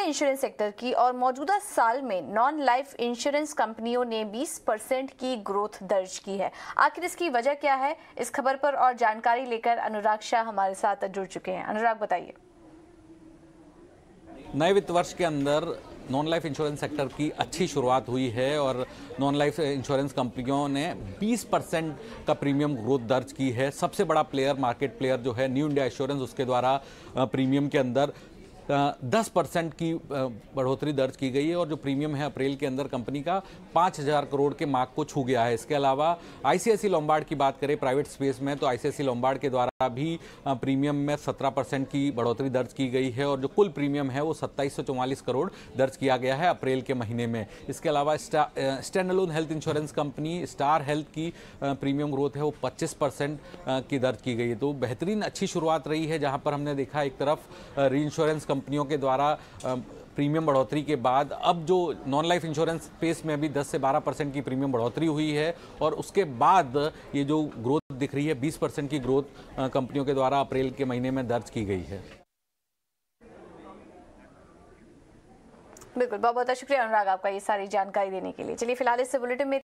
ने insurance sector की और मौजूदा साल में नॉन लाइफ इंश्योरेंस कंपनियों ने 20% की ग्रोथ दर्ज की है। आखिर इसकी वजह क्या है? इस खबर पर और जानकारी लेकर अनुराग शाह हमारे साथ जुड़ चुके हैं। अनुराग, बताइए। नए वित्त वर्ष के अंदर नॉन लाइफ इंश्योरेंस सेक्टर की अच्छी शुरुआत हुई है और नॉन लाइफ इंश्योरेंस कंपनियों ने 20% का प्रीमियम ग्रोथ दर्ज की है। सबसे बड़ा प्लेयर, मार्केट प्लेयर जो है न्यू इंडिया इंश्योरेंस, उसके द्वारा प्रीमियम के अंदर 10% की बढ़ोतरी दर्ज की गई है और जो प्रीमियम है अप्रैल के अंदर कंपनी का 5,000 करोड़ के मार्क को छू गया है। इसके अलावा ICICI लोमबार्ड की बात करें प्राइवेट स्पेस में तो ICICI लोमबार्ड के द्वारा भी प्रीमियम में 17% की बढ़ोतरी दर्ज की गई है और जो कुल प्रीमियम है वो 2,744 करोड़ दर्ज किया गया है अप्रैल के महीने में। इसके अलावा standalone health insurance company star health की प्रीमियम ग्रोथ है वो 25% की दर्ज की गई है। तो बेहतरीन अच्छी शुरुआत रही है, जहाँ पर हमने देखा एक तरफ री इंश्योरेंस कंपनियों के द्वारा प्रीमियम बढ़ोतरी के बाद अब जो नॉन लाइफ इंश्योरेंस स्पेस में भी 10 से 12% की प्रीमियम बढ़ोतरी हुई है और उसके बाद ये जो ग्रोथ दिख रही है 20% की ग्रोथ कंपनियों के द्वारा अप्रैल के महीने में दर्ज की गई है। बिल्कुल, बहुत बहुत शुक्रिया अनुराग आपका ये सारी जानकारी देने के लिए। चलिए फिलहाल इस बुलेटिन में